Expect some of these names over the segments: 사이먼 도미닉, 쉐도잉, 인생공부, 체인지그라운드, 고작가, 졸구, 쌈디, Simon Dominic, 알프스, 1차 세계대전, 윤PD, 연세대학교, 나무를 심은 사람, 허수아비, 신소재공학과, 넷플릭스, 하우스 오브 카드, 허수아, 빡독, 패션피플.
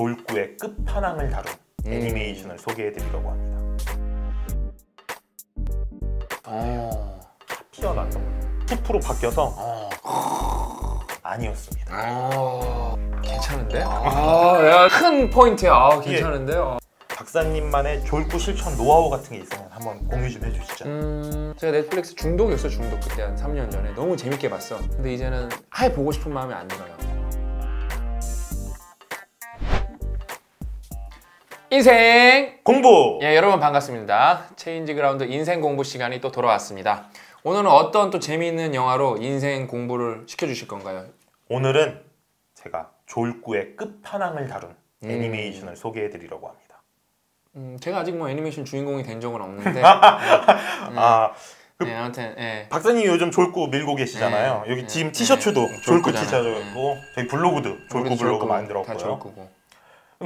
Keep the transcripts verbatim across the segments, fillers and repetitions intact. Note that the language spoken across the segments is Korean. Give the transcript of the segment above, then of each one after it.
돌구의 끝판왕을 다룬 음. 애니메이션을 소개해드리려고 합니다. 어... 다 피어났던 숲으로 바뀌어서 어... 아니었습니다. 어... 괜찮은데? 아, 야, 큰 포인트야. 아, 괜찮은데요? 예. 박사님만의 졸구 실천 노하우 같은 게 있으면 한번 공유 좀 해주시죠. 음... 제가 넷플릭스 중독이었어요. 중독 그때 한 삼 년 전에 너무 재밌게 봤어. 근데 이제는 아예 보고 싶은 마음이 안 들어요. 인생 공부! 예, 여러분 반갑습니다. 체인지그라운드 인생 공부 시간이 또 돌아왔습니다. 오늘은 어떤 또 재미있는 영화로 인생 공부를 시켜주실 건가요? 오늘은 제가 졸구의 끝판왕을 다룬 음. 애니메이션을 소개해드리려고 합니다. 음, 제가 아직 뭐 애니메이션 주인공이 된 적은 없는데 음, 아, 그, 네, 아무튼 예. 박사님이 요즘 졸구 밀고 계시잖아요. 예, 여기 지금 예, 티셔츠도 예, 졸구 티셔츠고 저희 블로그도 졸구 블로그 만들었고요. 다 졸구고.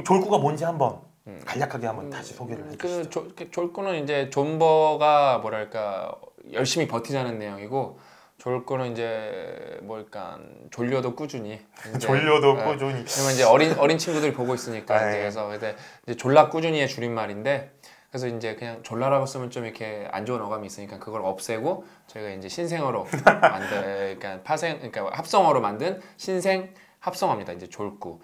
졸구가 뭔지 한번 음. 간략하게 한번 음, 다시 소개를 해주시죠. 그 졸구는 이제 존버가 뭐랄까 열심히 버티자는 내용이고, 졸구는 이제 뭘까 졸려도 꾸준히 졸려도 어, 꾸준히 그러면 이제 어린 어린 친구들이 보고 있으니까 아, 이제 그래서 근데 이제 졸라 꾸준히의 줄임말인데, 그래서 이제 그냥 졸라라고 쓰면 좀 이렇게 안 좋은 어감이 있으니까 그걸 없애고 저희가 이제 신생어로 만들 그러니까 파생 그러니까 합성어로 만든 신생 합성어입니다. 이제 졸구.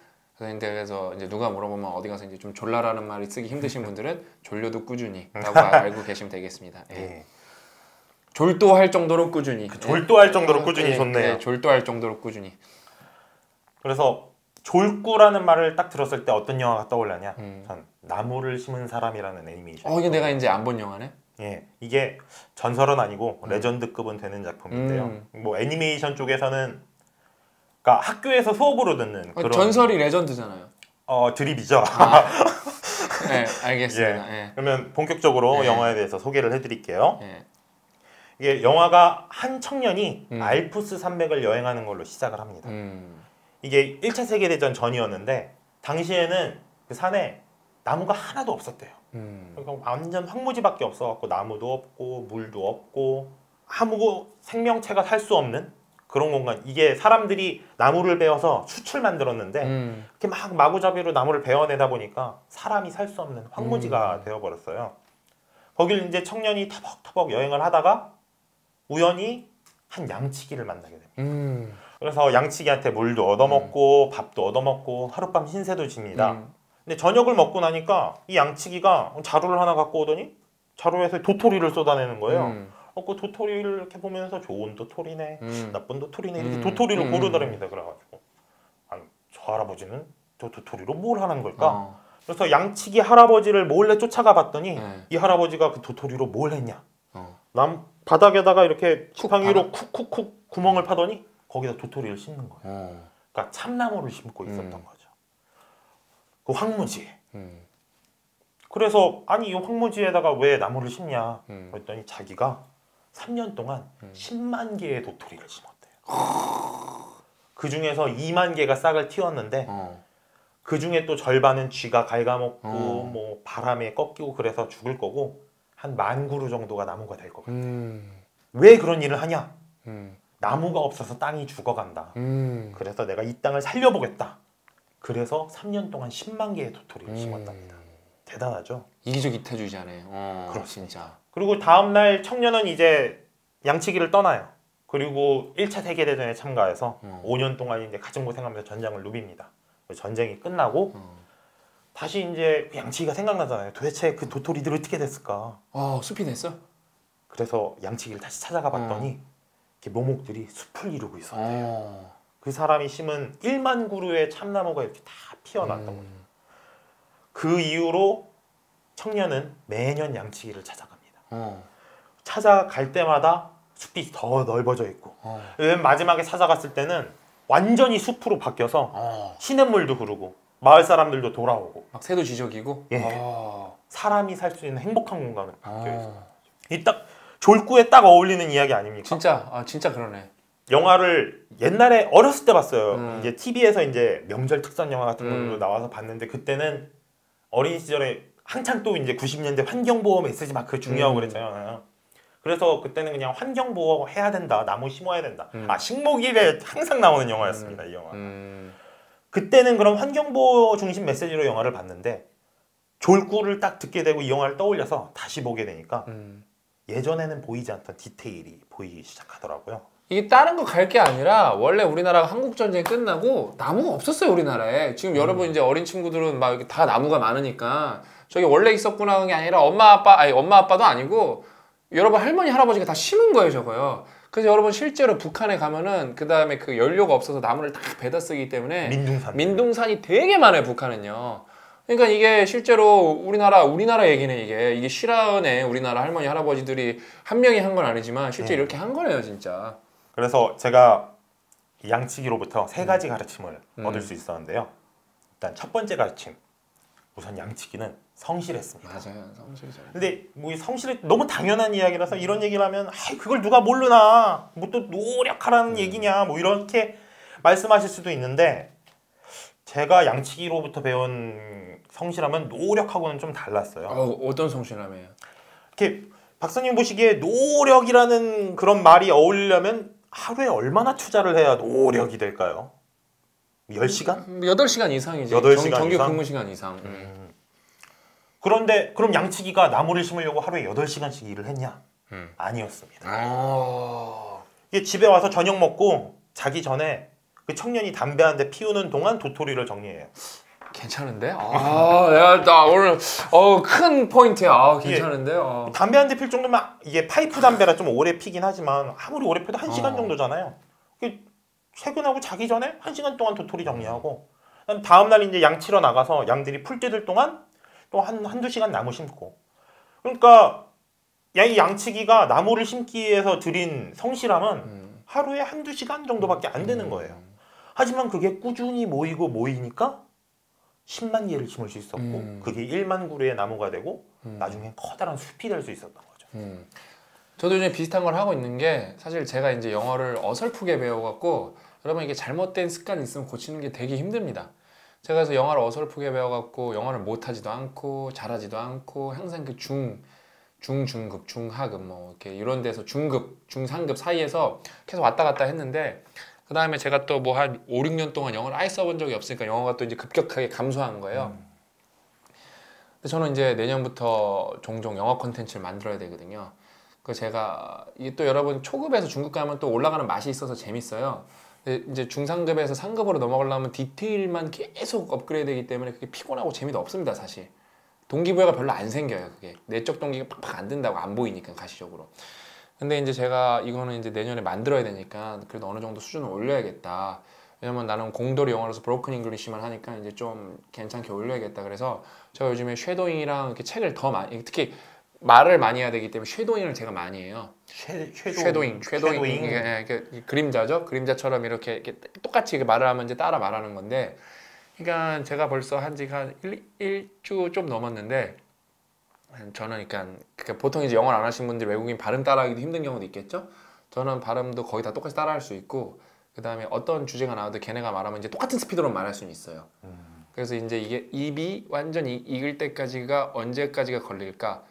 그래서 이제 누가 물어보면 어디 가서 이제 좀 졸라라는 말이 쓰기 힘드신 분들은 졸려도 꾸준히라고 알고 계시면 되겠습니다. 예. 예. 졸도할 정도로 꾸준히. 그 졸도할 정도로 예. 꾸준히 예. 좋네요. 예. 졸도할 정도로 꾸준히. 그래서 졸구라는 말을 딱 들었을 때 어떤 영화가 떠올랐냐? 음. 전 나무를 심은 사람이라는 애니메이션. 어 이게 내가 이제 안 본 영화네? 예, 이게 전설은 아니고 음. 레전드급은 되는 작품인데요. 음. 뭐 애니메이션 쪽에서는. 그러니까 학교에서 수업으로 듣는 그런 전설이 레전드잖아요. 어 드립이죠. 아, 네, 알겠습니다. 예, 예. 그러면 본격적으로 예. 영화에 대해서 소개를 해드릴게요. 예. 이게 영화가 한 청년이 음. 알프스 산맥을 여행하는 걸로 시작을 합니다. 음. 이게 일 차 세계대전 전이었는데 당시에는 그 산에 나무가 하나도 없었대요. 음. 그러니까 완전 황무지밖에 없어갖고 나무도 없고 물도 없고 아무 생명체가 살 수 없는 그런 공간. 이게 사람들이 나무를 베어서 숯을 만들었는데 음. 이렇게 막 마구잡이로 나무를 베어내다 보니까 사람이 살 수 없는 황무지가 음. 되어버렸어요. 거길 이제 청년이 터벅터벅 여행을 하다가 우연히 한 양치기를 만나게 됩니다. 음. 그래서 양치기한테 물도 얻어먹고 음. 밥도 얻어먹고 하룻밤 신세도 집니다. 음. 근데 저녁을 먹고 나니까 이 양치기가 자루를 하나 갖고 오더니 자루에서 도토리를 쏟아내는 거예요. 음. 어, 그 도토리를 이렇게 보면서 좋은 도토리네, 음. 나쁜 도토리네 이렇게 음. 도토리를 음. 고르더랍니다. 그래가지고 아니, 저 할아버지는 저 도토리로 뭘 하는 걸까? 어. 그래서 양치기 할아버지를 몰래 쫓아가 봤더니 네. 이 할아버지가 그 도토리로 뭘 했냐? 어. 남 바닥에다가 이렇게 지팡이 위로 쿡쿡쿡 구멍을 파더니 거기다 도토리를 심는 거예요. 어. 그러니까 참나무를 심고 있었던 음. 거죠. 그 황무지. 음. 그래서 아니 이 황무지에다가 왜 나무를 심냐? 음. 그랬더니 자기가 삼 년 동안 음. 십만 개의 도토리를 심었대요. 그 중에서 이만 개가 싹을 틔웠는데 어. 그 중에 또 절반은 쥐가 갉아먹고 어. 뭐 바람에 꺾이고 그래서 죽을 거고 한 만 그루 정도가 나무가 될 것 같아요. 음. 왜 그런 일을 하냐? 음. 나무가 없어서 땅이 죽어간다. 음. 그래서 내가 이 땅을 살려보겠다. 그래서 삼 년 동안 십만 개의 도토리를 음. 심었답니다. 대단하죠? 이기적이태주의자네. 어, 그렇습니다. 진짜. 그리고 다음날 청년은 이제 양치기를 떠나요. 그리고 일 차 세계대전에 참가해서 음. 오 년 동안 이제 가슴 고생하면서 전장을 누빕니다. 전쟁이 끝나고 음. 다시 이제 양치기가 생각나잖아요. 도대체 그 도토리들이 어떻게 됐을까? 어, 숲이 됐어? 그래서 양치기를 다시 찾아가 봤더니 음. 이렇게 모목들이 숲을 이루고 있었대요. 어. 그 사람이 심은 일만 그루의 참나무가 이렇게 다 피어났던 음. 거예요. 그 이후로 청년은 매년 양치기를 찾아갑니다. 어. 찾아갈 때마다 숲이 더 넓어져 있고 어. 마지막에 찾아갔을 때는 완전히 숲으로 바뀌어서 어. 시냇물도 흐르고 마을 사람들도 돌아오고 막 새도 지저귀고 예. 어. 사람이 살 수 있는 행복한 공간으로 바뀌어있어요. 어. 이 딱 졸구에 딱 어울리는 이야기 아닙니까? 진짜 아 진짜 그러네. 영화를 옛날에 어렸을 때 봤어요. 음. 이제 티비에서 이제 명절 특선 영화 같은 걸로 음. 나와서 봤는데 그때는 어린 시절에 한창 또 이제 구십 년대 환경보호 메시지 막 그 중요하고 음. 그랬잖아요. 그래서 그때는 그냥 환경보호 해야 된다, 나무 심어야 된다. 음. 아 식목일에 항상 나오는 영화였습니다. 음. 이 영화. 음. 그때는 그럼 환경보호 중심 메시지로 영화를 봤는데 졸구를 딱 듣게 되고 이 영화를 떠올려서 다시 보게 되니까 음. 예전에는 보이지 않던 디테일이 보이기 시작하더라고요. 이게 다른 거 갈 게 아니라 원래 우리나라가 한국전쟁이 끝나고 나무가 없었어요. 우리나라에 지금 음. 여러분 이제 어린 친구들은 막 이렇게 다 나무가 많으니까 저게 원래 있었구나 하는 게 아니라 엄마 아빠 아니 엄마 아빠도 아니고 여러분 할머니 할아버지가 다 심은 거예요 저거요. 그래서 여러분 실제로 북한에 가면은 그 다음에 그 연료가 없어서 나무를 다 베다 쓰기 때문에 민둥산 민둥산이 되게 많아요 북한은요. 그러니까 이게 실제로 우리나라 우리나라 얘기네 이게 이게 실화네. 우리나라 할머니 할아버지들이 한 명이 한 건 아니지만 실제 음. 이렇게 한 거네요 진짜. 그래서 제가 양치기로부터 세 가지 가르침을 음. 얻을 수 있었는데요. 일단 첫 번째 가르침. 우선 양치기는 성실했습니다. 맞아요, 성실했어요. 근데 뭐 이 성실이 너무 당연한 이야기라서 이런 얘기를 하면 아이 그걸 누가 모르나 뭐 또 노력하라는 음. 얘기냐 뭐 이렇게 말씀하실 수도 있는데 제가 양치기로부터 배운 성실함은 노력하고는 좀 달랐어요. 어, 어떤 성실함이에요? 이렇게 박사님 보시기에 노력이라는 그런 말이 어울리려면 하루에 얼마나 투자를 해야 노력이 될까요? 열 시간? 여덟 시간 이상이지. 여덟 시간 정규 이상? 근무 시간 이상. 음. 음. 그런데 그럼 양치기가 나무를 심으려고 하루에 여덟 시간씩 일을 했냐? 음. 아니었습니다. 아... 이게 집에 와서 저녁 먹고 자기 전에 그 청년이 담배 한 대 피우는 동안 도토리를 정리해요. 괜찮은데? 아, 야, 나 오늘 어, 큰 포인트야. 아, 괜찮은데? 어. 담배 한 대 필 정도면 이게 파이프 담배라 좀 오래 피긴 하지만 아무리 오래 피도 한 시간 어. 정도잖아요. 퇴근하고 자기 전에 한 시간 동안 도토리 정리하고 음. 다음날 이제 양 치러 나가서 양들이 풀 뜯을 동안 또 한, 한두 시간 나무 심고. 그러니까 이 양치기가 나무를 심기 위해서 드린 성실함은 음. 하루에 한두 시간 정도밖에 안 되는 거예요. 음. 하지만 그게 꾸준히 모이고 모이니까 십만 개를 심을 수 있었고 음. 그게 일만 그루의 나무가 되고 음. 나중에 커다란 숲이 될 수 있었던 거죠. 음. 저도 요즘 비슷한 걸 하고 있는 게 사실 제가 이제 영어를 어설프게 배워갖고 여러분 이게 잘못된 습관이 있으면 고치는 게 되게 힘듭니다. 제가 그래서 영어를 어설프게 배워갖고 영어를 못하지도 않고 잘하지도 않고 항상 그 중, 중중급, 중하급 뭐 이렇게 이런 데서 중급, 중상급 사이에서 계속 왔다 갔다 했는데 그 다음에 제가 또 뭐 한 오, 육 년 동안 영어를 아예 써본 적이 없으니까 영어가 또 이제 급격하게 감소한 거예요. 음. 근데 저는 이제 내년부터 종종 영어 콘텐츠를 만들어야 되거든요. 그 제가 이게 또 여러분 초급에서 중급 가면 또 올라가는 맛이 있어서 재밌어요. 근데 이제 중상급에서 상급으로 넘어가려면 디테일만 계속 업그레이드 되기 때문에 그게 피곤하고 재미도 없습니다 사실. 동기부여가 별로 안 생겨요 그게. 내적 동기가 팍팍 안 된다고 안 보이니까 가시적으로. 근데 이제 제가 이거는 이제 내년에 만들어야 되니까 그래도 어느 정도 수준을 올려야겠다. 왜냐면 나는 공돌이 영어로서 브로큰 잉글리시만 하니까 이제 좀 괜찮게 올려야겠다. 그래서 제가 요즘에 쉐도잉이랑 이렇게 책을 더 많이 특히 말을 많이 해야 되기 때문에 쉐도잉을 제가 많이 해요. 쉐, 쉐도잉, 쉐도잉, 쉐도잉. 쉐도잉. 예, 예, 그림자죠. 그림자처럼 이렇게, 이렇게 똑같이 말을 하면 이제 따라 말하는 건데, 그러니까 제가 벌써 한 지가 한 일 주 좀 넘었는데, 저는 그러니까, 그러니까 보통 이제 영어를 안 하신 분들 외국인 발음 따라하기도 힘든 경우도 있겠죠. 저는 발음도 거의 다 똑같이 따라할 수 있고, 그 다음에 어떤 주제가 나와도 걔네가 말하면 이제 똑같은 스피드로 말할 수는 있어요. 그래서 이제 이게 입이 완전히 익을 때까지가 언제까지가 걸릴까?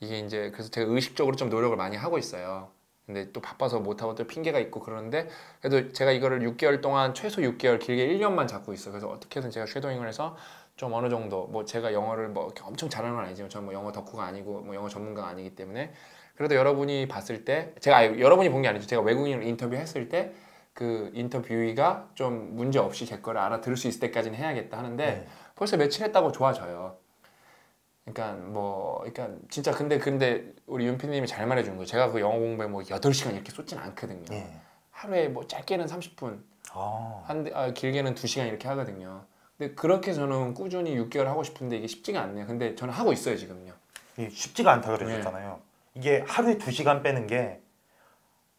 이게 이제 그래서 제가 의식적으로 좀 노력을 많이 하고 있어요. 근데 또 바빠서 못하고 또 핑계가 있고 그러는데 그래도 제가 이거를 육 개월 동안 최소 육 개월 길게 일 년만 잡고 있어요. 그래서 어떻게든 제가 쉐도잉을 해서 좀 어느 정도 뭐 제가 영어를 뭐 엄청 잘하는 건 아니지만 저는 뭐 영어 덕후가 아니고 뭐 영어 전문가가 아니기 때문에 그래도 여러분이 봤을 때 제가 아니, 여러분이 본 게 아니죠. 제가 외국인을 인터뷰했을 때 그 인터뷰이가 좀 문제 없이 제 거를 알아들을 수 있을 때까지는 해야겠다 하는데 네. 벌써 며칠 했다고 좋아져요. 그러니까 뭐 그러니까 진짜 근데 근데 우리 윤피님이 잘 말해준 거예요. 제가 그 영어 공부에 뭐 여덟 시간 이렇게 쏟진 않거든요. 예. 하루에 뭐 짧게는 삼십 분, 아. 한, 아, 길게는 두 시간 이렇게 하거든요. 근데 그렇게 저는 꾸준히 육 개월 하고 싶은데 이게 쉽지가 않네요. 근데 저는 하고 있어요 지금요. 예, 쉽지가 않다 그러셨잖아요. 예. 이게 하루에 두 시간 빼는 게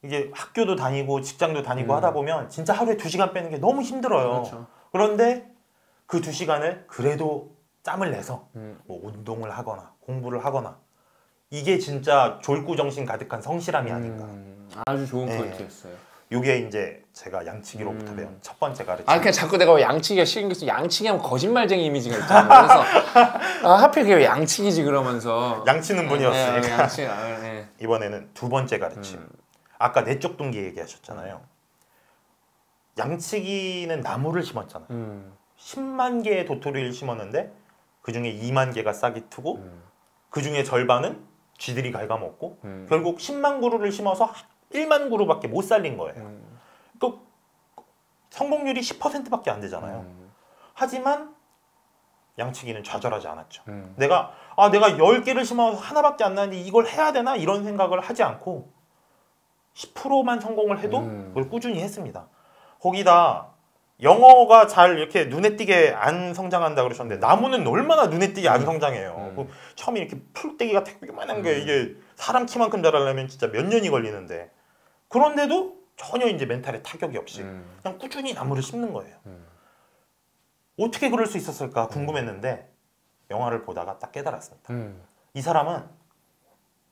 이게 학교도 다니고 직장도 다니고 음. 하다 보면 진짜 하루에 두 시간 빼는 게 너무 힘들어요. 그렇죠. 그런데 그 두 시간을 그래도 짬을 내서 음. 뭐 운동을 하거나 공부를 하거나 이게 진짜 졸구 정신 가득한 성실함이 아닌가. 음. 아주 좋은 네. 포인트였어요. 이게 이제 제가 양치기로부터 음. 배운 첫 번째 가르침. 아 그냥 자꾸 내가 양치기가 싫은 게 양치기하면 거짓말쟁이 이미지가 있잖아요. 그래서 아, 하필 그게 왜 양치기지 그러면서 양치는 분이었으니까. 네, 양치, 아, 네. 이번에는 두 번째 가르침. 음. 아까 내적 동기 얘기하셨잖아요. 양치기는 나무를 심었잖아요. 음. 십만 개의 도토리를 심었는데 그중에 이만 개가 싹이 트고 음. 그중에 절반은 쥐들이 갉아먹고 음. 결국 십만 그루를 심어서 일만 그루밖에 못 살린 거예요. 음. 그 성공률이 십 퍼센트밖에 안 되잖아요. 음. 하지만 양치기는 좌절하지 않았죠. 음. 내가 아 내가 열 개를 심어서 하나밖에 안 나는데 이걸 해야 되나 이런 생각을 하지 않고 십 퍼센트만 성공을 해도 음. 그걸 꾸준히 했습니다. 거기다 영어가 잘 이렇게 눈에 띄게 안 성장한다 그러셨는데 나무는 얼마나 눈에 띄게 안 성장해요. 음. 처음에 이렇게 풀떼기가 되게만한 게 음. 이게 사람 키만큼 자라려면 진짜 몇 년이 걸리는데 그런데도 전혀 이제 멘탈에 타격이 없이 음. 그냥 꾸준히 나무를 심는 거예요. 음. 어떻게 그럴 수 있었을까 궁금했는데 영화를 보다가 딱 깨달았습니다. 음. 이 사람은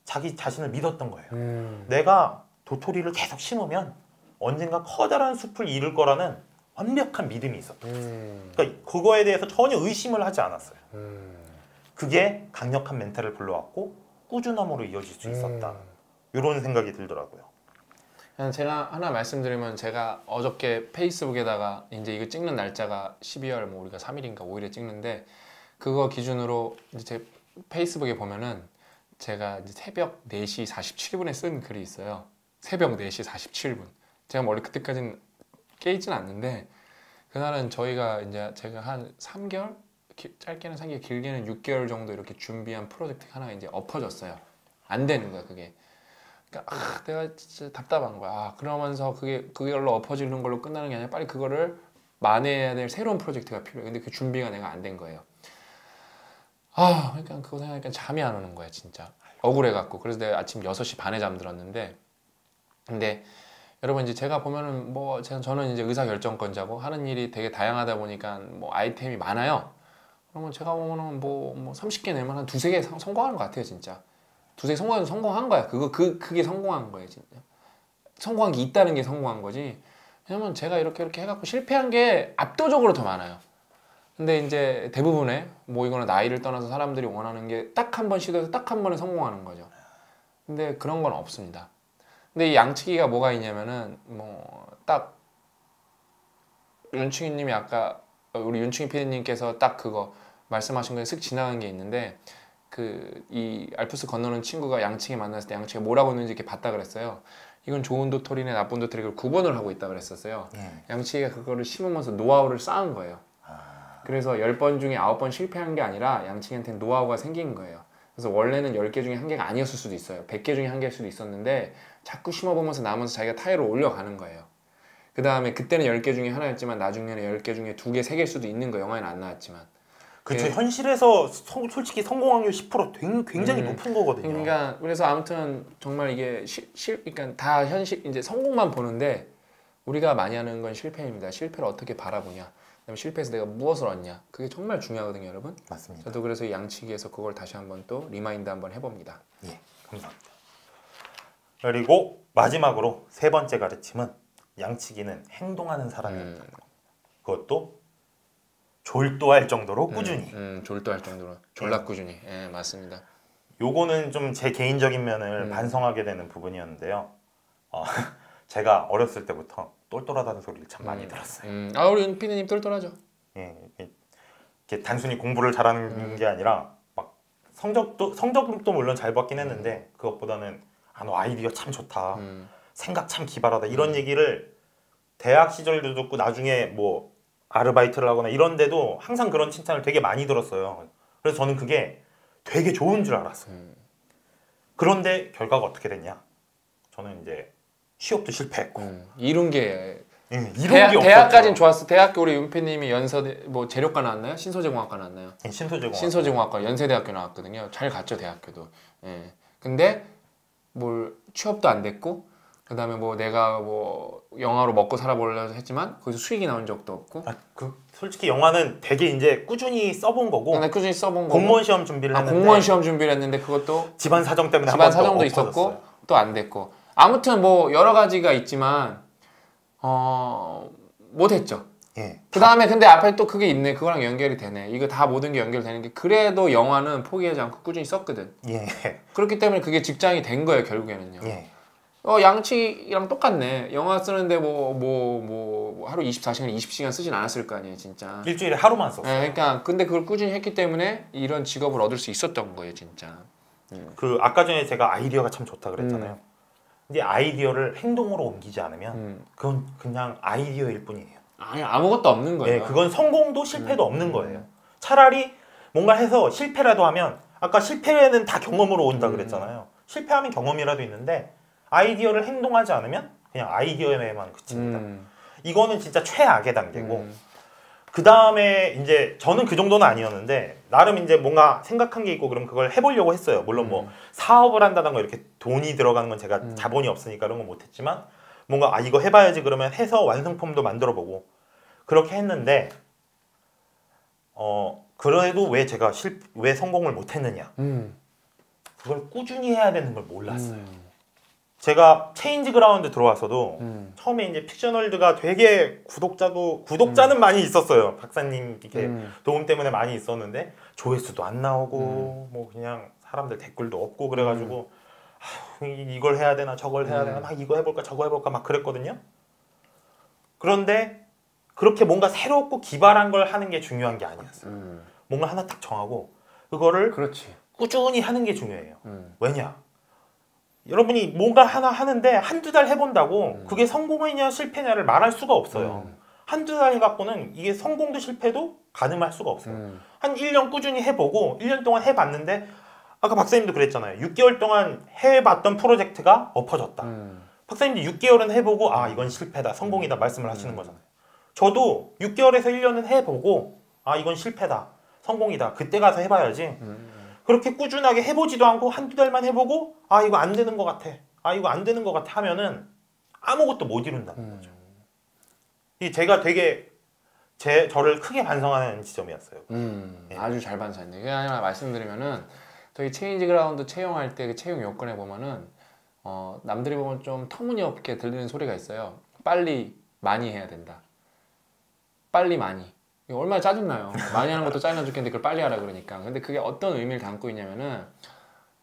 자기 자신을 믿었던 거예요. 음. 내가 도토리를 계속 심으면 언젠가 커다란 숲을 이룰 거라는 완벽한 믿음이 있었던 거예요. 음. 그러니까 그거에 대해서 전혀 의심을 하지 않았어요. 음. 그게 강력한 멘탈을 불러왔고 꾸준함으로 이어질 수 있었다. 음. 이런 생각이 들더라고요. 제가 하나 말씀드리면 제가 어저께 페이스북에다가 이제 이거 찍는 날짜가 십이월 뭐 우리가 삼 일인가 오 일에 찍는데 그거 기준으로 이제 제 페이스북에 보면은 제가 이제 새벽 네 시 사십칠 분에 쓴 글이 있어요. 새벽 네 시 사십칠 분. 제가 원래 그때까지는 깨있진 않는데 그날은 저희가 이제 제가 한 삼 개월? 기, 짧게는 삼 개월, 길게는 육 개월 정도 이렇게 준비한 프로젝트 하나가 이제 엎어졌어요. 안 되는 거야, 그게. 그러니까 아, 내가 진짜 답답한 거야. 아, 그러면서 그게 그걸로 엎어지는 걸로 끝나는 게 아니라 빨리 그거를 만회해야 될 새로운 프로젝트가 필요해. 근데 그 준비가 내가 안 된 거예요. 아, 그러니까 그거 생각하니까 잠이 안 오는 거야, 진짜. 억울해 갖고. 그래서 내가 아침 여섯 시 반에 잠들었는데 근데 여러분 이제 제가 보면은 뭐 제가 저는 이제 의사결정권자고 하는 일이 되게 다양하다 보니까 뭐 아이템이 많아요. 그러면 제가 보면은 뭐, 뭐 삼십 개 내면 한 두세 개 성공한 것 같아요, 진짜. 두세 개 성공한 성공한 거야. 그거 그 그게 성공한 거예요, 진짜. 성공한 게 있다는 게 성공한 거지. 왜냐면 제가 이렇게 이렇게 해갖고 실패한 게 압도적으로 더 많아요. 근데 이제 대부분의 뭐 이거는 나이를 떠나서 사람들이 원하는 게 딱 한 번 시도해서 딱 한 번에 성공하는 거죠. 근데 그런 건 없습니다. 근데 이 양치기가 뭐가 있냐면은 뭐 딱 윤충이님이 아까 우리 윤충이 피디님께서 딱 그거 말씀하신 거에 쓱 지나간 게 있는데 그 이 알프스 건너는 친구가 양치기 만났을 때 양치기가 뭐라고 했는지 이렇게 봤다 그랬어요. 이건 좋은 도토리네 나쁜 도토리를 구분을 하고 있다 그랬었어요. 네. 양치기가 그거를 심으면서 노하우를 쌓은 거예요. 아... 그래서 열 번 중에 아홉 번 실패한 게 아니라 양치기한테 노하우가 생긴 거예요. 그래서 원래는 열 개 중에 한 개가 아니었을 수도 있어요. 백 개 중에 한 개일 수도 있었는데 자꾸 심어보면서 남아서 자기가 타이로 올려가는 거예요. 그 다음에 그때는 열 개 중에 하나였지만 나중에는 열 개 중에 두 개, 세 개일 수도 있는 거예요. 영화에는 안 나왔지만. 그렇죠. 현실에서 소, 솔직히 성공 확률 십 퍼센트 굉장히 음, 높은 거거든요. 그러니까 그래서 아무튼 정말 이게 시, 시, 그러니까 다 현실 이제 성공만 보는데 우리가 많이 하는 건 실패입니다. 실패를 어떻게 바라보냐. 실패해서 내가 무엇을 얻냐 그게 정말 중요하거든요 여러분. 맞습니다. 저도 그래서 이 양치기에서 그걸 다시 한번 또 리마인드 한번 해봅니다. 예, 감사합니다. 그리고 마지막으로 세 번째 가르침은 양치기는 행동하는 사람이었다. 음. 그것도 졸도할 정도로 꾸준히. 음, 음, 졸도할 정도로 졸라 꾸준히. 예, 맞습니다. 요거는 좀 제 개인적인 면을 음. 반성하게 되는 부분이었는데요. 어, 제가 어렸을 때부터 똘똘하다는 소리를 참 음, 많이 들었어요. 음. 아 우리 윤 피디님 똘똘하죠. 예, 이렇게 단순히 공부를 잘하는 음. 게 아니라 막 성적도 성적도 물론 잘 받긴 했는데 음. 그것보다는 아 너 아이디어 참 좋다, 음. 생각 참 기발하다 이런 음. 얘기를 대학 시절도 듣고 나중에 뭐 아르바이트를 하거나 이런데도 항상 그런 칭찬을 되게 많이 들었어요. 그래서 저는 그게 되게 좋은 줄 알았어요. 음. 그런데 결과가 어떻게 됐냐? 저는 이제 취업도 실패했고 음, 이런 게 음, 이런 대학, 게 대학까지는 좋았어. 대학교 우리 윤피님이 연세대 뭐 재료과 나왔나요? 신소재공학과 나왔나요? 네, 신소재공학과. 신소재공학과 연세대학교 나왔거든요. 잘 갔죠 대학교도. 예. 근데 뭘 취업도 안 됐고 그다음에 뭐 내가 뭐 영화로 먹고 살아보려고 했지만 거기서 수익이 나온 적도 없고. 아, 그 솔직히 영화는 되게 이제 꾸준히 써본 거고. 근데 꾸준히 써본 거. 공무원 시험 준비를 아, 했는데. 공무원 시험 준비를 했는데 그것도 집안 사정 때문에 집안 사정도 있었고 또 안 됐고. 아무튼 뭐 여러 가지가 있지만 어... 못했죠. 예. 그 다음에 근데 앞에 또 그게 있네. 그거랑 연결이 되네. 이거 다 모든 게 연결되는 게 그래도 영화는 포기하지 않고 꾸준히 썼거든. 예. 그렇기 때문에 그게 직장이 된 거예요 결국에는요. 예. 어, 양치랑 똑같네. 영화 쓰는데 뭐, 뭐, 뭐, 하루 이십사 시간, 이십 시간 쓰진 않았을 거 아니에요, 진짜. 일주일에 하루만 썼어요. 네, 그러니까, 근데 그걸 꾸준히 했기 때문에 이런 직업을 얻을 수 있었던 거예요, 진짜. 음. 그, 아까 전에 제가 아이디어가 참 좋다 그랬잖아요. 음. 근데 아이디어를 행동으로 옮기지 않으면, 음. 그건 그냥 아이디어일 뿐이에요. 아니, 아무것도 없는 거예요. 네, 그건 성공도 실패도 음. 없는 거예요. 차라리 뭔가 해서 실패라도 하면, 아까 실패는 다 경험으로 온다 그랬잖아요. 음. 실패하면 경험이라도 있는데, 아이디어를 행동하지 않으면 그냥 아이디어에만 그칩니다. 음. 이거는 진짜 최악의 단계고, 음. 그 다음에 이제 저는 그 정도는 아니었는데 나름 이제 뭔가 생각한 게 있고 그럼 그걸 해보려고 했어요. 물론 뭐 음. 사업을 한다던가 이렇게 돈이 들어가는 건 제가 음. 자본이 없으니까 그런 건 못했지만 뭔가 아 이거 해봐야지 그러면 해서 완성품도 만들어보고 그렇게 했는데 어 그래도 왜 제가 실, 왜 성공을 못했느냐 음. 그걸 꾸준히 해야 되는 걸 몰랐어요. 음. 제가 체인지 그라운드 들어와서도 음. 처음에 이제 픽셔널드가 되게 구독자도 구독자는 음. 많이 있었어요. 박사님 이렇게 음. 도움 때문에 많이 있었는데 조회수도 안 나오고 음. 뭐 그냥 사람들 댓글도 없고 그래가지고 음. 아유, 이걸 해야 되나 저걸 해야 음. 되나 막 이거 해볼까 저거 해볼까 막 그랬거든요. 그런데 그렇게 뭔가 새롭고 기발한 걸 하는 게 중요한 게 아니었어요. 음. 뭔가 하나 딱 정하고 그거를 그렇지. 꾸준히 하는 게 중요해요. 음. 왜냐? 여러분이 뭔가 하나 하는데 한두 달 해본다고 음. 그게 성공이냐 실패냐를 말할 수가 없어요. 음. 한두 달 해갖고는 이게 성공도 실패도 가늠할 수가 없어요. 음. 한 일 년 꾸준히 해보고 일 년 동안 해봤는데 아까 박사님도 그랬잖아요. 육 개월 동안 해봤던 프로젝트가 엎어졌다. 음. 박사님도 육 개월은 해보고 아 이건 실패다 성공이다 말씀을 하시는 음. 거잖아요. 저도 육 개월에서 일 년은 해보고 아 이건 실패다 성공이다 그때 가서 해봐야지 음. 그렇게 꾸준하게 해보지도 않고 한두 달만 해보고 아 이거 안 되는 것 같아 아 이거 안 되는 것 같아 하면은 아무것도 못 이룬다는 음. 거죠. 이 제가 되게 제 저를 크게 반성하는 지점이었어요. 음, 예. 아주 잘 반성했네요. 그냥 하나 말씀드리면은 저희 체인지 그라운드 채용할 때 그 채용 요건에 보면은 어, 남들이 보면 좀 터무니없게 들리는 소리가 있어요. 빨리 많이 해야 된다. 빨리 많이. 얼마나 짜증나요. 많이 하는 것도 짜증나 죽겠는데 그걸 빨리 하라 그러니까. 근데 그게 어떤 의미를 담고 있냐면은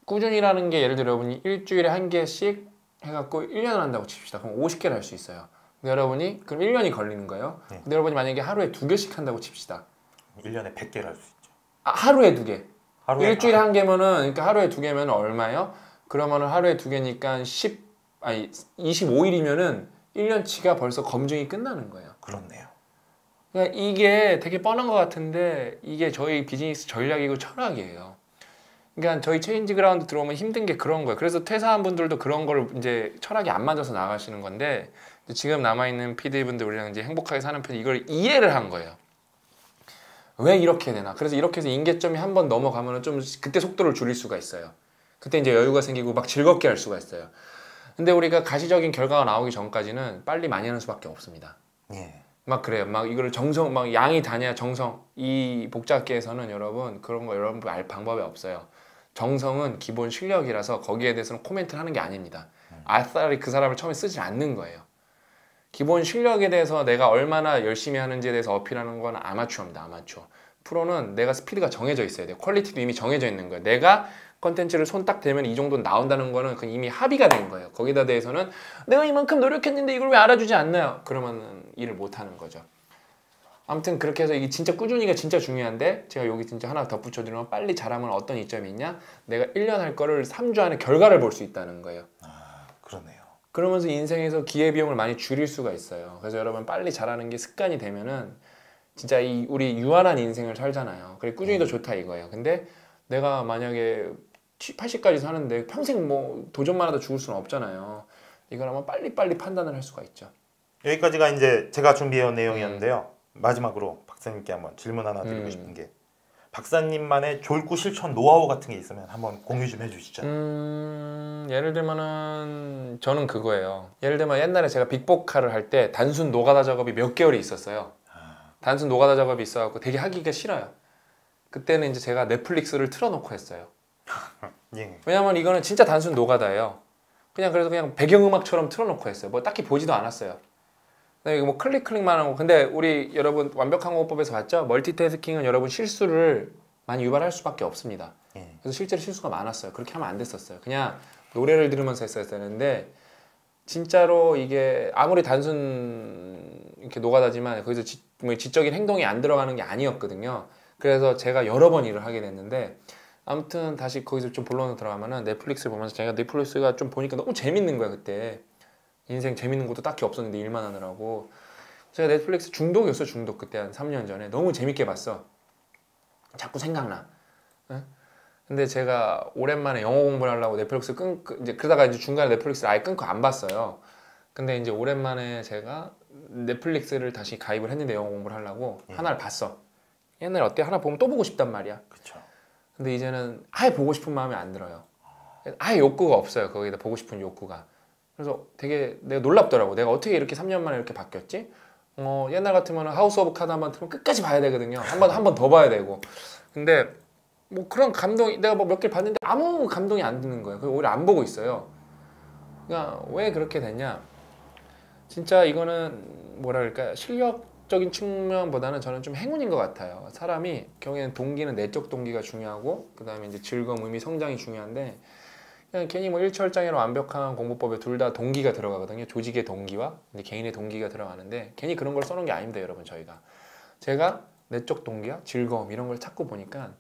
꾸준히라는 게 예를 들어 여러분이 일주일에 한 개씩 해갖고 일 년을 한다고 칩시다. 그럼 오십 개를 할 수 있어요. 근데 여러분이 그럼 일 년이 걸리는 거예요. 네. 근데 여러분이 만약에 하루에 두 개씩 한다고 칩시다. 일 년에 백 개를 할 수 있죠. 아, 하루에 두 개. 하루에 일주일에 한 개면은 그러니까 하루에 두 개면 얼마예요? 그러면은 하루에 두 개니까 십 아니 이십오 일이면은 일 년치가 벌써 검증이 끝나는 거예요. 그렇네요. 그러니까 이게 되게 뻔한 것 같은데 이게 저희 비즈니스 전략이고 철학이에요. 그러니까 저희 체인지 그라운드 들어오면 힘든 게 그런 거예요. 그래서 퇴사한 분들도 그런 걸 이제 철학이 안 맞아서 나가시는 건데 지금 남아있는 피디분들 우리랑 이제 행복하게 사는 편이 이걸 이해를 한 거예요. 왜 이렇게 되나? 그래서 이렇게 해서 임계점이 한 번 넘어가면 좀 그때 속도를 줄일 수가 있어요. 그때 이제 여유가 생기고 막 즐겁게 할 수가 있어요. 근데 우리가 가시적인 결과가 나오기 전까지는 빨리 많이 하는 수밖에 없습니다. 예. 막 그래요. 막 이거를 정성, 막 양이 다냐 정성. 이 복잡계에서는 여러분 그런 거 여러분 알 방법이 없어요. 정성은 기본 실력이라서 거기에 대해서는 코멘트를 하는 게 아닙니다. 아싸리 그 사람을 처음에 쓰지 않는 거예요. 기본 실력에 대해서 내가 얼마나 열심히 하는지에 대해서 어필하는 건 아마추어입니다. 아마추어. 프로는 내가 스피드가 정해져 있어야 돼요. 퀄리티도 이미 정해져 있는 거예요. 내가 컨텐츠를 손 딱 대면 이 정도는 나온다는 거는 그 이미 합의가 된 거예요. 거기다 대해서는 내가 이만큼 노력했는데 이걸 왜 알아주지 않나요? 그러면 일을 못하는 거죠. 아무튼 그렇게 해서 이게 진짜 꾸준히가 진짜 중요한데 제가 여기 진짜 하나 덧붙여드리면 빨리 잘하면 어떤 이점이 있냐? 내가 일 년 할 거를 삼 주 안에 결과를 볼 수 있다는 거예요. 아, 그러네요. 그러면서 인생에서 기회비용을 많이 줄일 수가 있어요. 그래서 여러분 빨리 잘하는 게 습관이 되면은 진짜 이 우리 유한한 인생을 살잖아요. 그래 꾸준히 더 좋다 이거예요. 근데 내가 만약에 팔십까지 사는데 평생 뭐 도전만 하다 죽을 수는 없잖아요. 이걸 한번 빨리빨리 판단을 할 수가 있죠. 여기까지가 이제 제가 준비해온 내용이었는데요. 음. 마지막으로 박사님께 한번 질문 하나 드리고 음. 싶은 게 박사님만의 졸구 실천 노하우 같은 게 있으면 한번 공유 좀 해주시죠. 음, 예를 들면은 저는 그거예요. 예를 들면 옛날에 제가 빅보카를 할 때 단순 노가다 작업이 몇 개월이 있었어요. 아. 단순 노가다 작업이 있어갖고 되게 하기가 싫어요. 그때는 이제 제가 넷플릭스를 틀어놓고 했어요. 예. 왜냐면 이거는 진짜 단순 노가다예요. 그냥 그래서 그냥 배경음악처럼 틀어놓고 했어요. 뭐 딱히 보지도 않았어요. 뭐 클릭 클릭만 하고. 근데 우리 여러분 완벽한 공부법에서 봤죠? 멀티태스킹은 여러분 실수를 많이 유발할 수밖에 없습니다. 예. 그래서 실제로 실수가 많았어요. 그렇게 하면 안 됐었어요. 그냥 노래를 들으면서 했어야 되는데 진짜로 이게 아무리 단순 이렇게 노가다지만 거기서 지, 뭐 지적인 행동이 안 들어가는 게 아니었거든요. 그래서 제가 여러 번 일을 하게 됐는데, 아무튼 다시 거기서 좀 본론으로 들어가면은 넷플릭스를 보면서 제가 넷플릭스가 좀 보니까 너무 재밌는 거야. 그때 인생 재밌는 것도 딱히 없었는데 일만 하느라고 제가 넷플릭스 중독이었어요. 중독. 그때 한 삼 년 전에 너무 재밌게 봤어. 자꾸 생각나. 응? 근데 제가 오랜만에 영어 공부를 하려고 넷플릭스 끊고, 이제 그러다가 이제 중간에 넷플릭스를 아예 끊고 안 봤어요. 근데 이제 오랜만에 제가 넷플릭스를 다시 가입을 했는데 영어 공부를 하려고 음. 하나를 봤어. 옛날에 어때? 하나 보면 또 보고 싶단 말이야. 그쵸. 근데 이제는 아예 보고 싶은 마음이 안 들어요. 아예 욕구가 없어요. 거기다 보고 싶은 욕구가. 그래서 되게 내가 놀랍더라고. 내가 어떻게 이렇게 삼 년 만에 이렇게 바뀌었지? 어, 옛날 같으면 하우스 오브 카드 한번 틀면 끝까지 봐야 되거든요. 한 번, 한 번 더 봐야 되고. 근데 뭐 그런 감동이, 내가 뭐 몇 개를 봤는데 아무 감동이 안 드는 거예요. 그래서 오히려 안 보고 있어요. 그러니까 왜 그렇게 됐냐? 진짜 이거는 뭐라 그럴까요? 실력적인 측면보다는 저는 좀 행운인 것 같아요. 사람이 경우에는 동기는 내적 동기가 중요하고, 그 다음에 이제 즐거움, 의미, 성장이 중요한데, 그냥 괜히 뭐 일철장애로 완벽한 공부법에 둘 다 동기가 들어가거든요. 조직의 동기와 근데 개인의 동기가 들어가는데, 괜히 그런 걸 써놓은 게 아닙니다, 여러분. 저희가 제가 내적 동기와 즐거움 이런 걸 찾고 보니까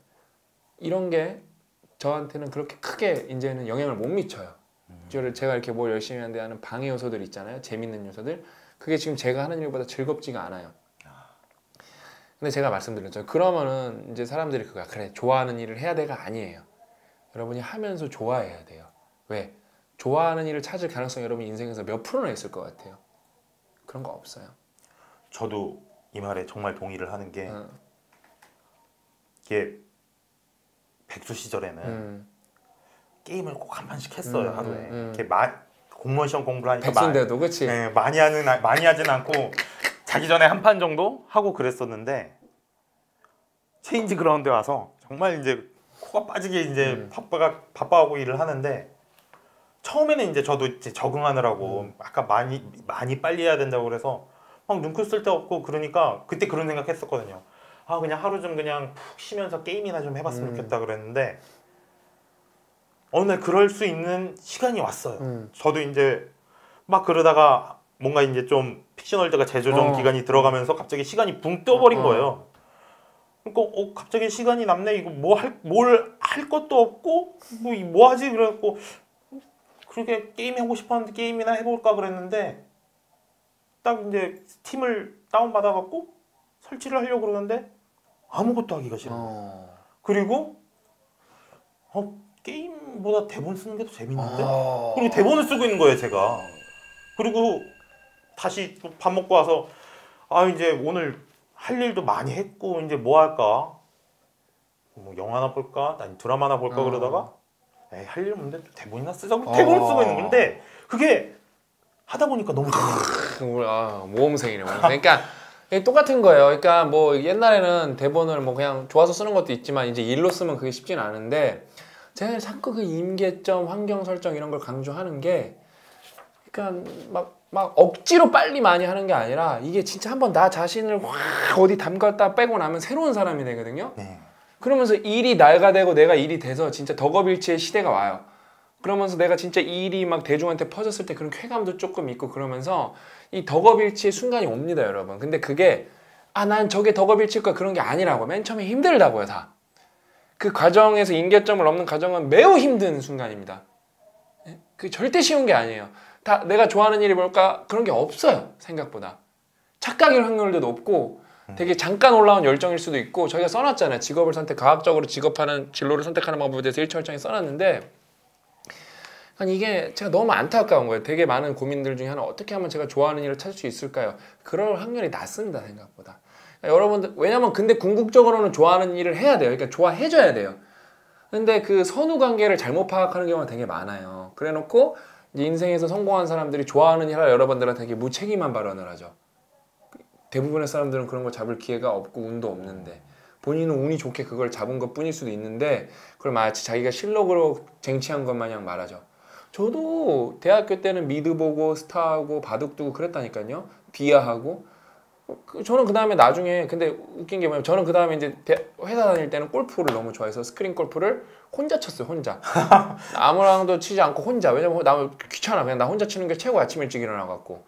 이런 게 저한테는 그렇게 크게 이제는 영향을 못 미쳐요. 음. 제가 이렇게 뭘 열심히 하는데 하는 방해 요소들 있잖아요. 재밌는 요소들. 그게 지금 제가 하는 일보다 즐겁지가 않아요. 근데 제가 말씀드렸죠. 그러면은 이제 사람들이 그거 그래 좋아하는 일을 해야 돼가 아니에요. 여러분이 하면서 좋아해야 돼요. 왜? 좋아하는 일을 찾을 가능성이 여러분 인생에서 몇 프로나 있을 것 같아요? 그런 거 없어요. 저도 이 말에 정말 동의를 하는 게 어. 이게 백수 시절에는 음. 게임을 꼭 한 판씩 했어요. 음, 하루에 음. 이렇게 마, 공무원 시험 공부를 하니까 백수인데도 그치? 네, 많이 하는 많이 하진 않고 자기 전에 한 판 정도 하고 그랬었는데, 체인지그라운드에 와서 정말 이제 코가 빠지게 이제 음. 바빠가 바빠하고 일을 하는데, 처음에는 이제 저도 이제 적응하느라고 음. 아까 많이 많이 빨리 해야 된다고 그래서 막 눈코 쓸 데 없고, 그러니까 그때 그런 생각했었거든요. 아 그냥 하루 좀 그냥 푹 쉬면서 게임이나 좀 해봤으면 음. 좋겠다 그랬는데, 어느 날 그럴 수 있는 시간이 왔어요. 음. 저도 이제 막 그러다가 뭔가 이제 좀 픽셔널드가 재조정 어. 기간이 들어가면서 갑자기 시간이 붕 떠버린 어. 거예요. 그러니까 어, 갑자기 시간이 남네. 이거 뭐 할, 뭘 할 것도 없고 뭐, 뭐 하지? 그래갖고 그렇게 게임 하고 싶었는데 게임이나 해볼까 그랬는데, 딱 이제 스팀을 다운받아갖고 설치를 하려고 그러는데 아무것도 하기가 싫어요. 어... 그리고 어, 게임보다 대본 쓰는 게 더 재밌는데? 어... 그리고 대본을 쓰고 있는 거예요, 제가. 그리고 다시 또 밥 먹고 와서 아 이제 오늘 할 일도 많이 했고 이제 뭐 할까? 뭐 영화 하나 볼까? 아니 드라마 하나 볼까? 어... 그러다가 에이 할 일 없는데 대본이나 쓰자고 어... 대본을 쓰고 있는 건데, 그게 하다 보니까 너무 재밌어요. 아, 모험생이네, 모험생. 그러니까 똑같은 거예요. 그러니까 뭐 옛날에는 대본을 뭐 그냥 좋아서 쓰는 것도 있지만 이제 일로 쓰면 그게 쉽진 않은데, 제가 자꾸 그 임계점, 환경 설정 이런 걸 강조하는 게, 그러니까 막, 막 억지로 빨리 많이 하는 게 아니라 이게 진짜 한번 나 자신을 확 어디 담갔다 빼고 나면 새로운 사람이 되거든요. 네. 그러면서 일이 날가 되고 내가 일이 돼서 진짜 덕업일치의 시대가 와요. 그러면서 내가 진짜 일이 막 대중한테 퍼졌을 때 그런 쾌감도 조금 있고, 그러면서 이 덕업일치의 순간이 옵니다, 여러분. 근데 그게 아 난 저게 덕업일치일 거야 그런 게 아니라고. 맨 처음에 힘들다고요, 다. 그 과정에서 임계점을 넘는 과정은 매우 힘든 순간입니다. 그게 절대 쉬운 게 아니에요. 다 내가 좋아하는 일이 뭘까? 그런 게 없어요, 생각보다. 착각일 확률도 높고, 되게 잠깐 올라온 열정일 수도 있고, 저희가 써놨잖아요. 직업을 선택, 과학적으로 직업하는, 진로를 선택하는 방법에 대해서 일철정에 써놨는데, 아니 이게 제가 너무 안타까운 거예요. 되게 많은 고민들 중에 하나, 어떻게 하면 제가 좋아하는 일을 찾을 수 있을까요? 그럴 확률이 낮습니다, 생각보다. 그러니까 여러분들, 왜냐면 근데 궁극적으로는 좋아하는 일을 해야 돼요. 그러니까 좋아해줘야 돼요. 근데 그 선후 관계를 잘못 파악하는 경우가 되게 많아요. 그래놓고 이제 인생에서 성공한 사람들이 좋아하는 일을 여러분들한테 되게 무책임한 발언을 하죠. 대부분의 사람들은 그런 걸 잡을 기회가 없고 운도 없는데, 본인은 운이 좋게 그걸 잡은 것 뿐일 수도 있는데, 그걸 마치 자기가 실력으로 쟁취한 것 마냥 말하죠. 저도 대학교 때는 미드 보고 스타하고 바둑 두고 그랬다니까요. 비하하고. 저는 그 다음에 나중에, 근데 웃긴 게 뭐냐면 저는 그 다음에 이제 대, 회사 다닐 때는 골프를 너무 좋아해서 스크린 골프를 혼자 쳤어요. 혼자. 아무랑도 치지 않고 혼자. 왜냐면 나 귀찮아. 그냥 나 혼자 치는 게 최고. 아침 일찍 일어나갖고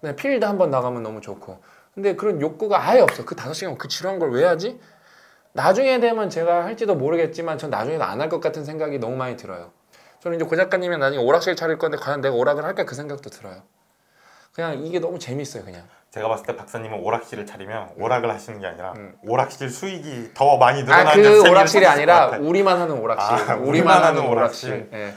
그냥 필드 한번 나가면 너무 좋고. 근데 그런 욕구가 아예 없어. 그 다섯 시간 그 지루한 걸 왜 하지? 나중에 되면 제가 할지도 모르겠지만 전 나중에도 안 할 것 같은 생각이 너무 많이 들어요. 저는 이제 고 작가님이 나중에 오락실 차릴 건데 과연 내가 오락을 할까 그 생각도 들어요. 그냥 이게 너무 재밌어요. 그냥 제가 봤을 때 박사님은 오락실을 차리면 오락을 하시는 게 아니라 음. 오락실 수익이 더 많이 늘어나는. 아, 그 오락실이 아니라 우리만 하는 오락실. 아, 우리만, 우리만 하는 오락실, 오락실. 네.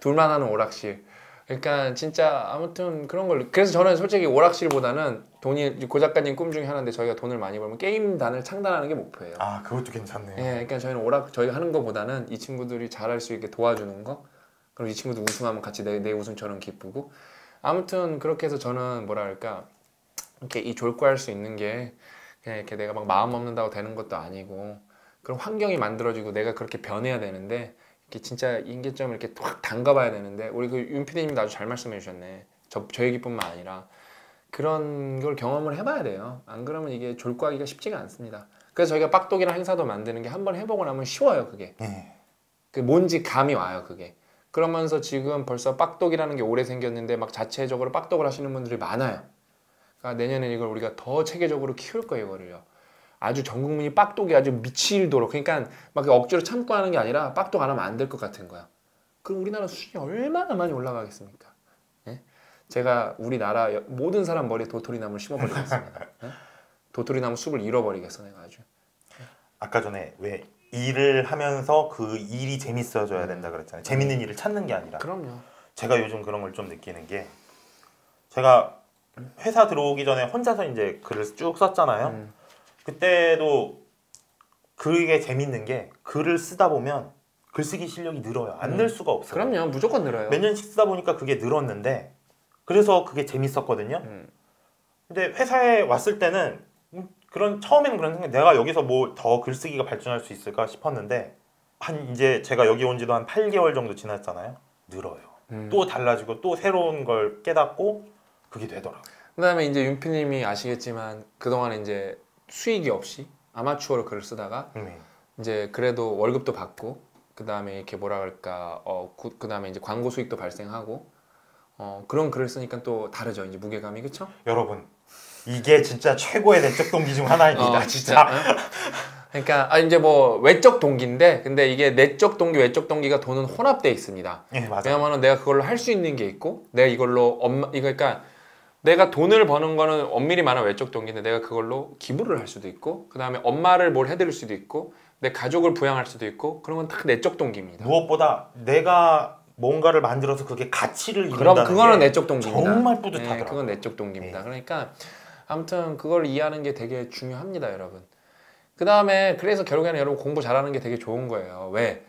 둘만 하는 오락실. 그러니까 진짜 아무튼 그런 걸. 그래서 저는 솔직히 오락실보다는 돈이, 고 작가님 꿈 중에 하나인데 저희가 돈을 많이 벌면 게임단을 창단하는 게 목표예요. 아, 그것도 괜찮네요. 네, 그러니까 저희는 오락, 저희가 하는 거보다는 이 친구들이 잘할 수 있게 도와주는 거. 그럼 이 친구도 우승하면 같이 내, 내 우승처럼 기쁘고. 아무튼 그렇게 해서 저는 뭐랄까 이렇게 이 졸구할 수 있는 게 그냥 이렇게 내가 막 마음 먹는다고 되는 것도 아니고 그런 환경이 만들어지고 내가 그렇게 변해야 되는데 이렇게 진짜 인계점을 이렇게 확 담가봐야 되는데, 우리 그 윤 피디님도 아주 잘 말씀해 주셨네. 저, 저 얘기뿐만 아니라 그런 걸 경험을 해봐야 돼요. 안 그러면 이게 졸구하기가 쉽지가 않습니다. 그래서 저희가 빡독이랑 행사도 만드는 게 한번 해보고 나면 쉬워요. 그게 그게 뭔지 감이 와요. 그게. 그러면서 지금 벌써 빡독이라는 게 오래 생겼는데 막 자체적으로 빡독을 하시는 분들이 많아요. 그러니까 내년에 이걸 우리가 더 체계적으로 키울 거예요. 이거를요. 아주 전 국민이 빡독이 아주 미치도록. 그러니까 막 억지로 참고 하는 게 아니라 빡독 안 하면 안 될 것 같은 거야. 그럼 우리나라 수준이 얼마나 많이 올라가겠습니까? 예? 제가 우리나라 모든 사람 머리에 도토리나무를 심어버리겠습니다. 예? 도토리나무 숲을 잃어버리겠어 내가 아주. 아까 전에 왜 일을 하면서 그 일이 재밌어져야 된다 그랬잖아요. 재밌는 일을 찾는 게 아니라. 그럼요. 제가 요즘 그런 걸 좀 느끼는 게, 제가 회사 들어오기 전에 혼자서 이제 글을 쭉 썼잖아요. 음. 그때도 그게 재밌는 게 글을 쓰다 보면 글쓰기 실력이 늘어요. 안 늘 음. 수가 없어요. 그럼요. 무조건 늘어요. 몇 년씩 쓰다 보니까 그게 늘었는데, 그래서 그게 재밌었거든요. 음. 근데 회사에 왔을 때는 그런, 처음에는 그런 생각, 내가 여기서 뭐 더 글쓰기가 발전할 수 있을까 싶었는데, 한 이제 제가 여기 온 지도 한 팔 개월 정도 지났잖아요. 늘어요. 음. 또 달라지고 또 새로운 걸 깨닫고 그게 되더라고요. 그다음에 이제 윤피님이 아시겠지만 그동안 이제 수익이 없이 아마추어로 글을 쓰다가 음. 이제 그래도 월급도 받고 그다음에 이렇게 뭐라 그럴까 어 그다음에 이제 광고 수익도 발생하고 어 그런 글을 쓰니까 또 다르죠. 이제 무게감이. 그렇죠? 여러분, 이게 진짜 최고의 내적 동기 중 하나입니다. 어, 진짜. 진짜. 그러니까 아, 이제 뭐 외적 동기인데, 근데 이게 내적 동기, 외적 동기가 돈은 혼합되어 있습니다. 예, 맞아요. 왜냐하면 내가 그걸로 할 수 있는 게 있고, 내가 이걸로 엄마, 이거 그러니까 내가 돈을 버는 거는 엄밀히 말하면 외적 동기인데, 내가 그걸로 기부를 할 수도 있고, 그 다음에 엄마를 뭘 해드릴 수도 있고, 내 가족을 부양할 수도 있고, 그런 건 다 내적 동기입니다. 무엇보다 내가 뭔가를 만들어서 그게 가치를 이룬다는 게, 그럼 그거는 내적 동기입니다. 정말 뿌듯하더라고요. 네, 그건 내적 동기입니다. 예. 그러니까 아무튼 그걸 이해하는 게 되게 중요합니다, 여러분. 그 다음에 그래서 결국에는 여러분 공부 잘하는 게 되게 좋은 거예요. 왜?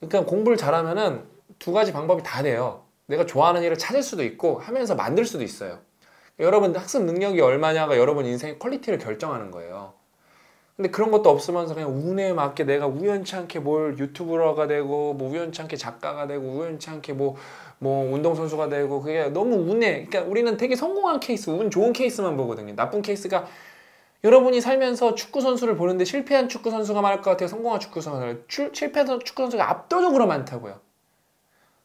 그러니까 공부를 잘하면은 두 가지 방법이 다 돼요. 내가 좋아하는 일을 찾을 수도 있고 하면서 만들 수도 있어요. 여러분 학습 능력이 얼마냐가 여러분 인생의 퀄리티를 결정하는 거예요. 근데 그런 것도 없으면서 그냥 운에 맞게 내가 우연치 않게 뭘 유튜브러가 되고, 뭐 우연치 않게 작가가 되고, 우연치 않게 뭐 뭐 운동선수가 되고, 그게 너무 운에. 그러니까 우리는 되게 성공한 케이스, 운 좋은 케이스만 보거든요. 나쁜 케이스가, 여러분이 살면서 축구선수를 보는데 실패한 축구선수가 많을 것 같아요, 성공한 축구선수가? 실패한 축구선수가 압도적으로 많다고요.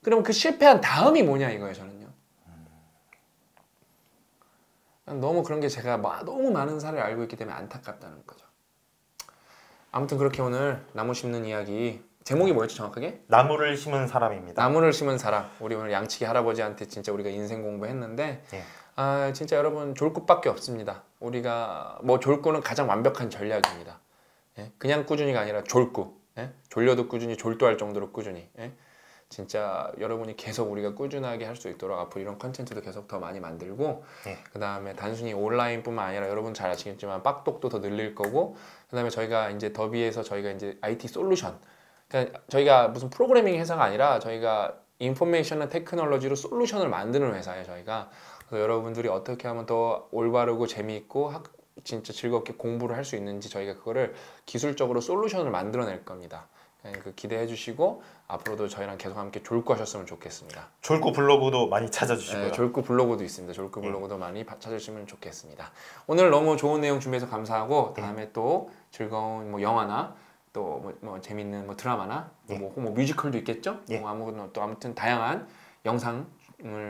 그럼 그 실패한 다음이 뭐냐 이거예요. 저는요, 너무 그런 게 제가 너무 많은 사례를 알고 있기 때문에 안타깝다는 거죠. 아무튼 그렇게 오늘 나무 심는 이야기, 제목이 뭐였죠 정확하게? 나무를 심은 사람입니다. 나무를 심은 사람. 우리 오늘 양치기 할아버지한테 진짜 우리가 인생 공부했는데, 예. 아 진짜 여러분, 졸굿밖에 없습니다. 우리가 뭐 졸굿은 가장 완벽한 전략입니다. 예? 그냥 꾸준히가 아니라 졸굿. 예? 졸려도 꾸준히, 졸도할 정도로 꾸준히. 예? 진짜 여러분이 계속 우리가 꾸준하게 할 수 있도록 앞으로 이런 컨텐츠도 계속 더 많이 만들고, 네. 그 다음에 단순히 온라인뿐만 아니라 여러분 잘 아시겠지만 빡독도 더 늘릴 거고, 그 다음에 저희가 이제 더비에서 저희가 이제 아이티 솔루션, 그러니까 저희가 무슨 프로그래밍 회사가 아니라 저희가 인포메이션은 테크놀로지로 솔루션을 만드는 회사예요, 저희가. 그래서 여러분들이 어떻게 하면 더 올바르고 재미있고 학, 진짜 즐겁게 공부를 할 수 있는지 저희가 그거를 기술적으로 솔루션을 만들어낼 겁니다. 그 기대해 주시고 앞으로도 저희랑 계속 함께 졸고 하셨으면 좋겠습니다. 졸고 블로그도 많이 찾아주시고요. 네, 졸고 블로그도 있습니다. 졸고 블로그도 네. 많이 찾으시면 좋겠습니다. 오늘 너무 좋은 내용 준비해서 감사하고 네. 다음에 또 즐거운 뭐 영화나 또 뭐 뭐 재밌는 뭐 드라마나 네. 뭐, 뭐 뮤지컬도 있겠죠? 네. 뭐 아무튼 또 아무튼 다양한 영상을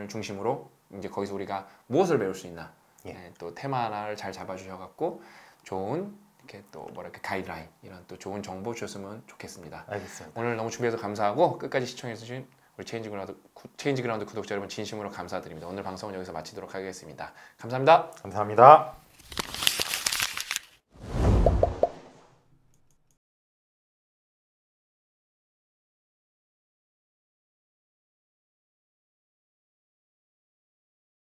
중심으로 이제 거기서 우리가 무엇을 배울 수 있나 네. 네, 또 테마를 잘 잡아주셔갖고 좋은 이렇게 또 뭐랄까 가이드라인 이런 또 좋은 정보 주셨으면 좋겠습니다. 알겠습니다. 오늘 너무 준비해서 감사하고 끝까지 시청해주신 우리 체인지그라운드, 체인지그라운드 구독자 여러분 진심으로 감사드립니다. 오늘 방송은 여기서 마치도록 하겠습니다. 감사합니다. 감사합니다.